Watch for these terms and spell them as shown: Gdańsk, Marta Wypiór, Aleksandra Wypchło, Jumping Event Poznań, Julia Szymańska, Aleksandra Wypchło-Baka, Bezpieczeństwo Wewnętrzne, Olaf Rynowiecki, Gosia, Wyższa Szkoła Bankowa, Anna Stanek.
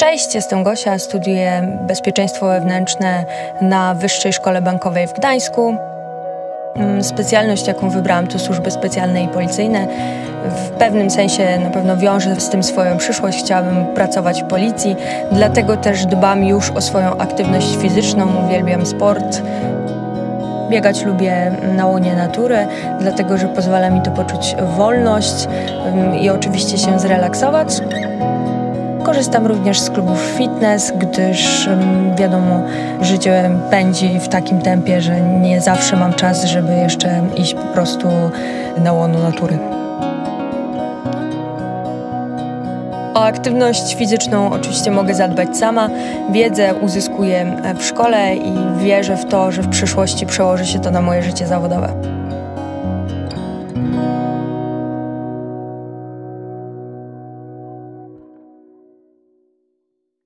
Cześć, jestem Gosia, studiuję bezpieczeństwo wewnętrzne na Wyższej Szkole Bankowej w Gdańsku. Specjalność, jaką wybrałam, to służby specjalne i policyjne. W pewnym sensie na pewno wiążę z tym swoją przyszłość. Chciałabym pracować w policji, dlatego też dbam już o swoją aktywność fizyczną, uwielbiam sport. Biegać lubię na łonie natury, dlatego że pozwala mi to poczuć wolność i oczywiście się zrelaksować. Korzystam również z klubów fitness, gdyż wiadomo, życie pędzi w takim tempie, że nie zawsze mam czas, żeby jeszcze iść po prostu na łono natury. O aktywność fizyczną oczywiście mogę zadbać sama. Wiedzę uzyskuję w szkole i wierzę w to, że w przyszłości przełoży się to na moje życie zawodowe.